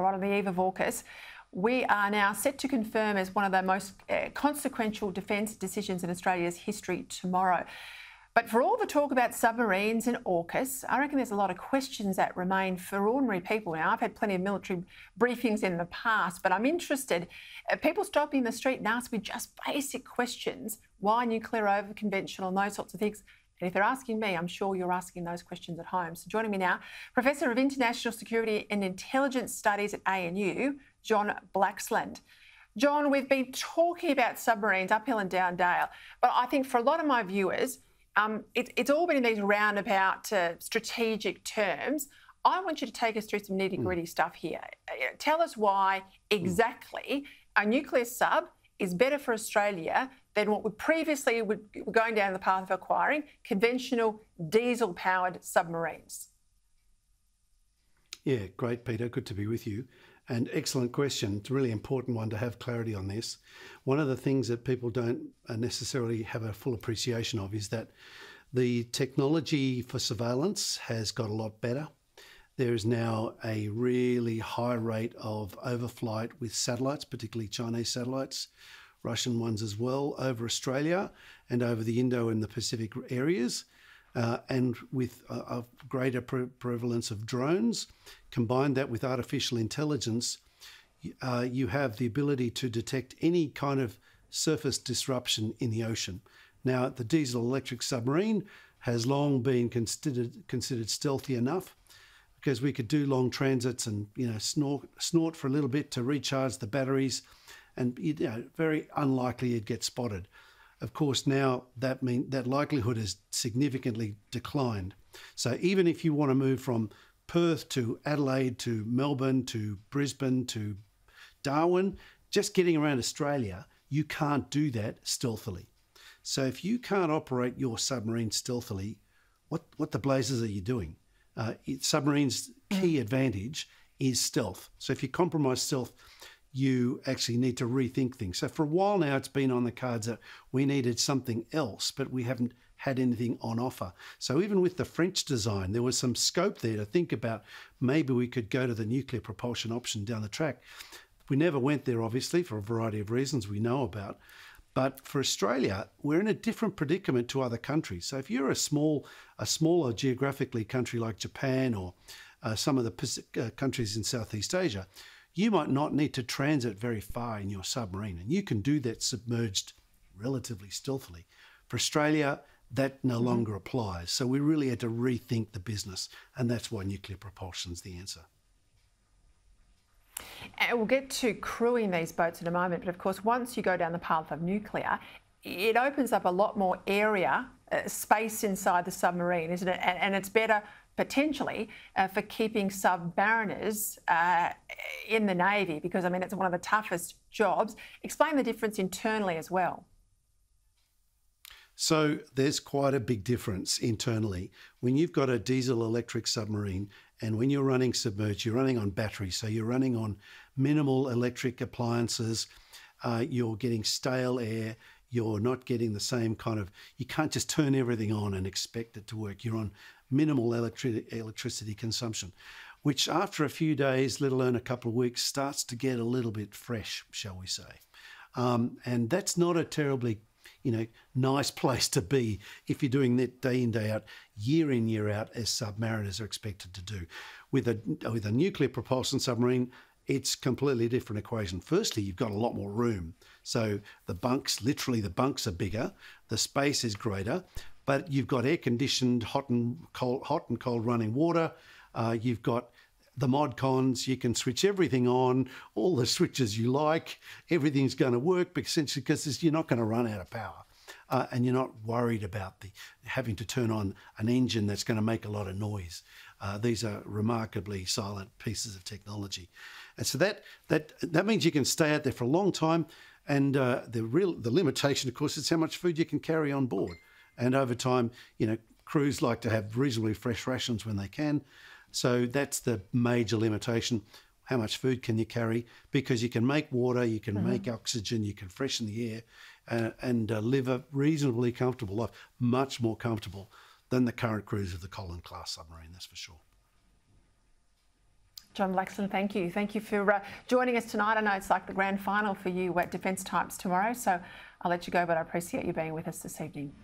right on the eve of AUKUS, we are now set to confirm as one of the most consequential defence decisions in Australia's history tomorrow. But for all the talk about submarines and AUKUS, I reckon there's a lot of questions that remain for ordinary people. Now, I've had plenty of military briefings in the past, but I'm interested. People stop me in the street and ask me just basic questions. Why nuclear over conventional and those sorts of things? And if they're asking me, I'm sure you're asking those questions at home. So joining me now, Professor of International Security and Intelligence Studies at ANU, John Blaxland. John, we've been talking about submarines uphill and down dale, but I think for a lot of my viewers, it's all been in these roundabout strategic terms. I want you to take us through some nitty-gritty stuff here. Tell us why exactly a nuclear sub is better for Australia than what we previously were going down the path of acquiring, conventional diesel-powered submarines. Yeah, great, Peter. Good to be with you. And excellent question. It's a really important one to have clarity on this. One of the things that people don't necessarily have a full appreciation of is that the technology for surveillance has got a lot better. There is now a really high rate of overflight with satellites, particularly Chinese satellites, Russian ones as well, over Australia and over the Indo and the Pacific areas. And with a greater prevalence of drones, combine that with artificial intelligence, you have the ability to detect any kind of surface disruption in the ocean. Now, the diesel electric submarine has long been considered stealthy enough because we could do long transits and, you know, snort for a little bit to recharge the batteries, and, you know, very unlikely you'd get spotted. Of course, now that likelihood has significantly declined. So even if you want to move from Perth to Adelaide to Melbourne to Brisbane to Darwin, just getting around Australia, you can't do that stealthily. So if you can't operate your submarine stealthily, what the blazes are you doing? Submarine's key advantage is stealth. So if you compromise stealth, you actually need to rethink things. So for a while now, it's been on the cards that we needed something else, but we haven't had anything on offer. So even with the French design, there was some scope there to think about maybe we could go to the nuclear propulsion option down the track. We never went there, obviously, for a variety of reasons we know about. But for Australia, we're in a different predicament to other countries. So if you're a smaller geographically country like Japan or some of the countries in Southeast Asia, you might not need to transit very far in your submarine, and you can do that submerged relatively stealthily. For Australia, that no longer applies. So we really had to rethink the business, and that's why nuclear propulsion is the answer. And we'll get to crewing these boats in a moment, but of course, once you go down the path of nuclear, it opens up a lot more area, space inside the submarine, isn't it? And it's better potentially for keeping submariners in the Navy, because, I mean, it's one of the toughest jobs. Explain the difference internally as well. So there's quite a big difference internally. When you've got a diesel-electric submarine and when you're running submerged, you're running on battery, so you're running on minimal electric appliances, you're getting stale air, you're not getting the same kind of... You can't just turn everything on and expect it to work. You're on minimal electricity consumption, which after a few days, let alone a couple of weeks, starts to get a little bit fresh, shall we say. And that's not a terribly, you know, nice place to be if you're doing that day in, day out, year in, year out, as submariners are expected to do. With a nuclear propulsion submarine, it's completely different equation. Firstly, you've got a lot more room. So the bunks, literally the bunks are bigger, the space is greater, but you've got air-conditioned, hot and cold running water. You've got the mod cons. You can switch everything on, all the switches you like. Everything's going to work, essentially, because you're not going to run out of power, and you're not worried about having to turn on an engine that's going to make a lot of noise. These are remarkably silent pieces of technology, and so that means you can stay out there for a long time. And the limitation, of course, is how much food you can carry on board. And over time, you know, crews like to have reasonably fresh rations when they can. So that's the major limitation. How much food can you carry? Because you can make water, you can make oxygen, you can freshen the air and live a reasonably comfortable life, much more comfortable than the current crews of the Colin-class submarine, that's for sure. John Blaxland, thank you. Thank you for joining us tonight. I know it's like the grand final for you at Defence Types tomorrow, so I'll let you go, but I appreciate you being with us this evening.